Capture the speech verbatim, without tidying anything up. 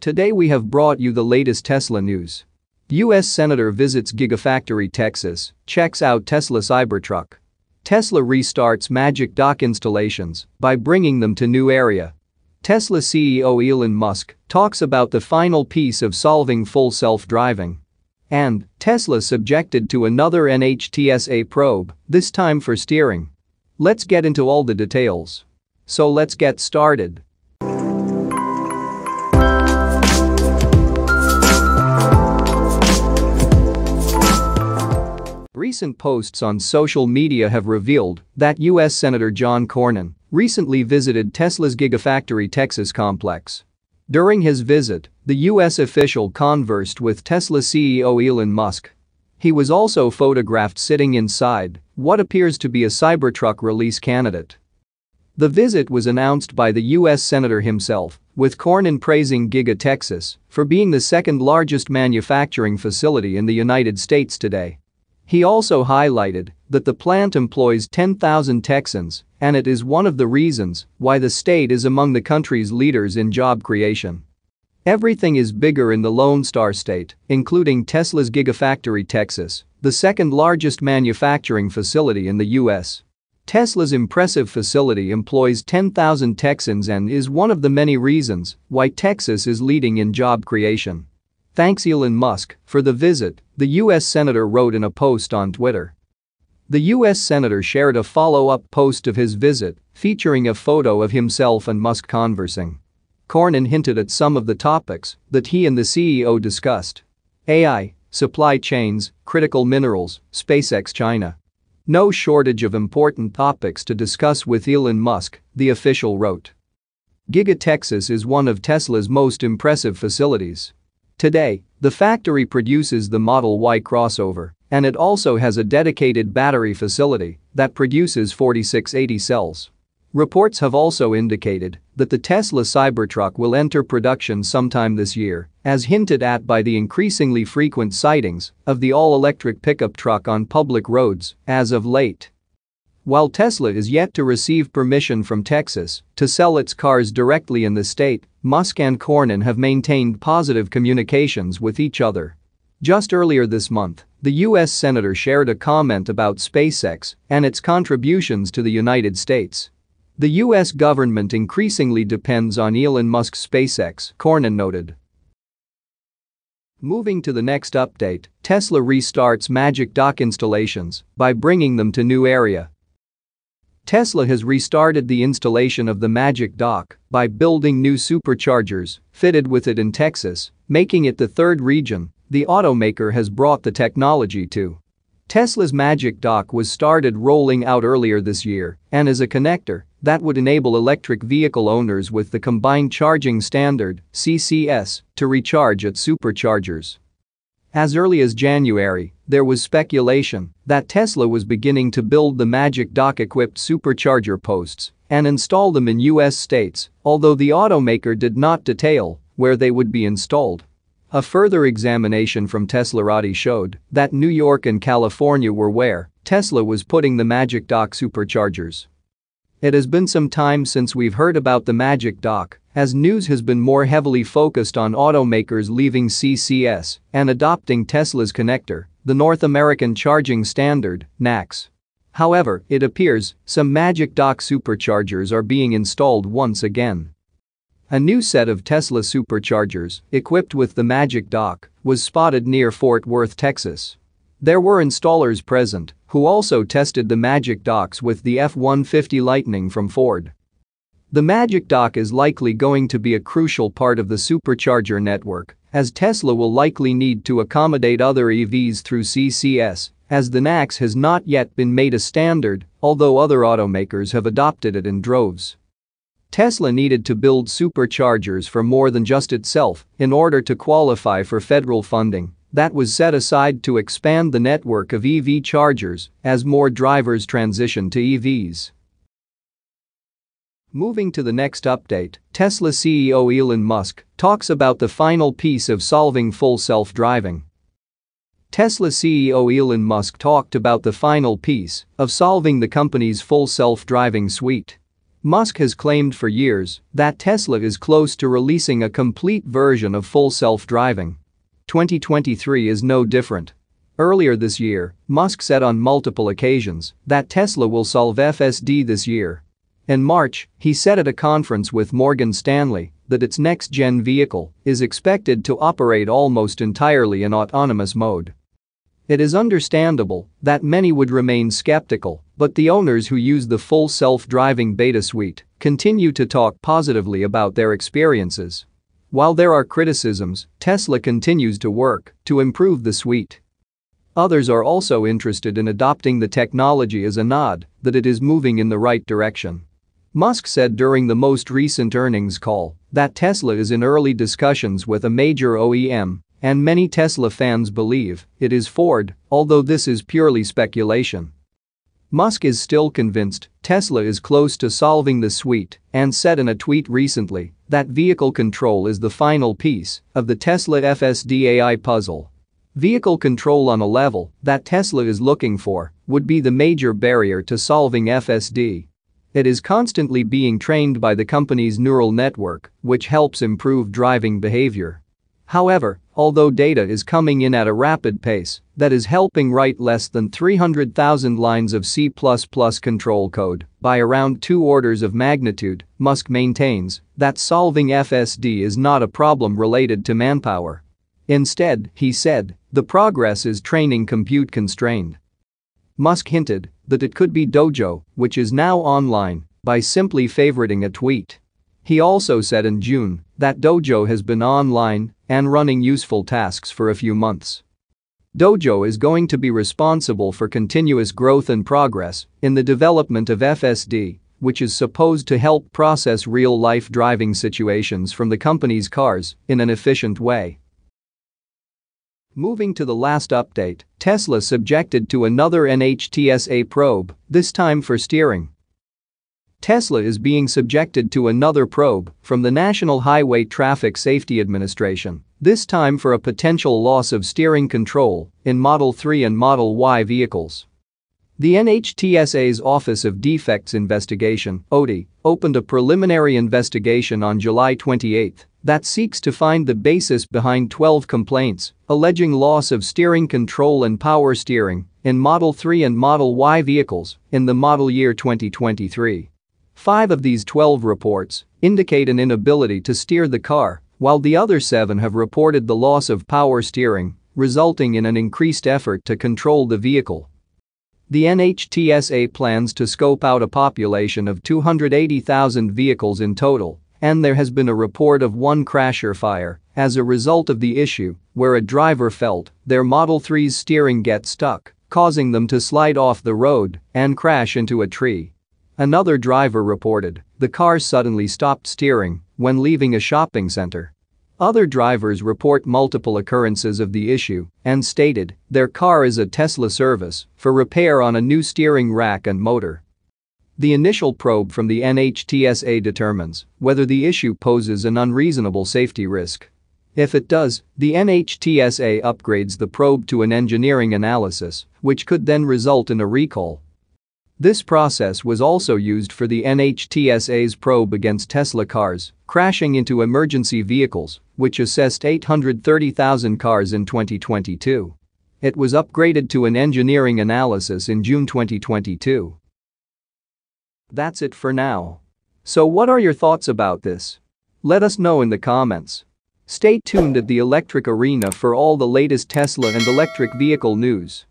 Today we have brought you the latest Tesla news. U S Senator visits Gigafactory, Texas, checks out Tesla Cybertruck. Tesla restarts Magic Dock installations by bringing them to new area. Tesla C E O Elon Musk talks about the final piece of solving full self-driving. And Tesla subjected to another N H T S A probe, this time for steering. Let's get into all the details. So let's get started. Recent posts on social media have revealed that U S Senator John Cornyn recently visited Tesla's Gigafactory Texas complex. During his visit, the U S official conversed with Tesla C E O Elon Musk. He was also photographed sitting inside what appears to be a Cybertruck release candidate. The visit was announced by the U S Senator himself, with Cornyn praising Giga Texas for being the second largest manufacturing facility in the United States today. He also highlighted that the plant employs ten thousand Texans, and it is one of the reasons why the state is among the country's leaders in job creation. Everything is bigger in the Lone Star State, including Tesla's Gigafactory Texas, the second largest manufacturing facility in the U S. Tesla's impressive facility employs ten thousand Texans and is one of the many reasons why Texas is leading in job creation. Thanks Elon Musk for the visit, the U S Senator wrote in a post on Twitter. The U S Senator shared a follow-up post of his visit, featuring a photo of himself and Musk conversing. Cornyn hinted at some of the topics that he and the C E O discussed: A I, supply chains, critical minerals, SpaceX, China. No shortage of important topics to discuss with Elon Musk, the official wrote. Giga Texas is one of Tesla's most impressive facilities. Today, the factory produces the Model Y crossover, and it also has a dedicated battery facility that produces forty-six eighty cells. Reports have also indicated that the Tesla Cybertruck will enter production sometime this year, as hinted at by the increasingly frequent sightings of the all-electric pickup truck on public roads as of late. While Tesla is yet to receive permission from Texas to sell its cars directly in the state, Musk and Cornyn have maintained positive communications with each other. Just earlier this month, the U S Senator shared a comment about SpaceX and its contributions to the United States. The U S government increasingly depends on Elon Musk's SpaceX, Cornyn noted. Moving to the next update, Tesla restarts Magic Dock installations by bringing them to new area. Tesla has restarted the installation of the Magic Dock by building new superchargers fitted with it in Texas, making it the third region the automaker has brought the technology to. Tesla's Magic Dock was started rolling out earlier this year and is a connector that would enable electric vehicle owners with the Combined Charging Standard (C C S) to recharge at superchargers. As early as January, there was speculation that Tesla was beginning to build the Magic Dock-equipped supercharger posts and install them in U S states, although the automaker did not detail where they would be installed. A further examination from Teslarati showed that New York and California were where Tesla was putting the Magic Dock superchargers. It has been some time since we've heard about the Magic Dock, as news has been more heavily focused on automakers leaving C C S and adopting Tesla's connector, the North American Charging Standard, N A C S. However, it appears some Magic Dock superchargers are being installed once again. A new set of Tesla superchargers equipped with the Magic Dock was spotted near Fort Worth, Texas. There were installers present who also tested the Magic Docks with the F one fifty Lightning from Ford. The Magic Dock is likely going to be a crucial part of the supercharger network, as Tesla will likely need to accommodate other E Vs through C C S, as the N A C S has not yet been made a standard, although other automakers have adopted it in droves. Tesla needed to build superchargers for more than just itself in order to qualify for federal funding that was set aside to expand the network of E V chargers as more drivers transition to E Vs. Moving to the next update, Tesla C E O Elon Musk talks about the final piece of solving full self-driving. Tesla C E O Elon Musk talked about the final piece of solving the company's full self-driving suite. Musk has claimed for years that Tesla is close to releasing a complete version of full self-driving. twenty twenty-three is no different. Earlier this year, Musk said on multiple occasions that Tesla will solve F S D this year. In March, he said at a conference with Morgan Stanley that its next-gen vehicle is expected to operate almost entirely in autonomous mode. It is understandable that many would remain skeptical, but the owners who use the full self-driving beta suite continue to talk positively about their experiences. While there are criticisms, Tesla continues to work to improve the suite. Others are also interested in adopting the technology as a nod that it is moving in the right direction. Musk said during the most recent earnings call that Tesla is in early discussions with a major O E M, and many Tesla fans believe it is Ford, although this is purely speculation. Musk is still convinced Tesla is close to solving the suite and said in a tweet recently that vehicle control is the final piece of the Tesla F S D A I puzzle. Vehicle control on a level that Tesla is looking for would be the major barrier to solving F S D. It is constantly being trained by the company's neural network, which helps improve driving behavior. However, although data is coming in at a rapid pace that is helping write less than three hundred thousand lines of C plus plus control code by around two orders of magnitude, Musk maintains that solving F S D is not a problem related to manpower. Instead, he said, the progress is training compute constrained. Musk hinted that it could be Dojo, which is now online, by simply favoriting a tweet. He also said in June that Dojo has been online and running useful tasks for a few months. Dojo is going to be responsible for continuous growth and progress in the development of F S D, which is supposed to help process real-life driving situations from the company's cars in an efficient way. Moving to the last update, Tesla subjected to another N H T S A probe, this time for steering. Tesla is being subjected to another probe from the National Highway Traffic Safety Administration, this time for a potential loss of steering control in Model three and Model Y vehicles. The N H T S A's Office of Defects Investigation (O D I) opened a preliminary investigation on July twenty-eighth that seeks to find the basis behind twelve complaints alleging loss of steering control and power steering in Model three and Model Y vehicles in the model year twenty twenty-three. Five of these twelve reports indicate an inability to steer the car, while the other seven have reported the loss of power steering, resulting in an increased effort to control the vehicle. The N H T S A plans to scope out a population of two hundred eighty thousand vehicles in total, and there has been a report of one crash or fire as a result of the issue, where a driver felt their Model three's steering get stuck, causing them to slide off the road and crash into a tree. Another driver reported the car suddenly stopped steering when leaving a shopping center. Other drivers report multiple occurrences of the issue and stated their car is a Tesla service for repair on a new steering rack and motor. The initial probe from the N H T S A determines whether the issue poses an unreasonable safety risk. If it does, the N H T S A upgrades the probe to an engineering analysis, which could then result in a recall. This process was also used for the N H T S A's probe against Tesla cars crashing into emergency vehicles, which assessed eight hundred thirty thousand cars in twenty twenty-two. It was upgraded to an engineering analysis in June twenty twenty-two. That's it for now. So what are your thoughts about this? Let us know in the comments. Stay tuned at The Electric Arena for all the latest Tesla and electric vehicle news.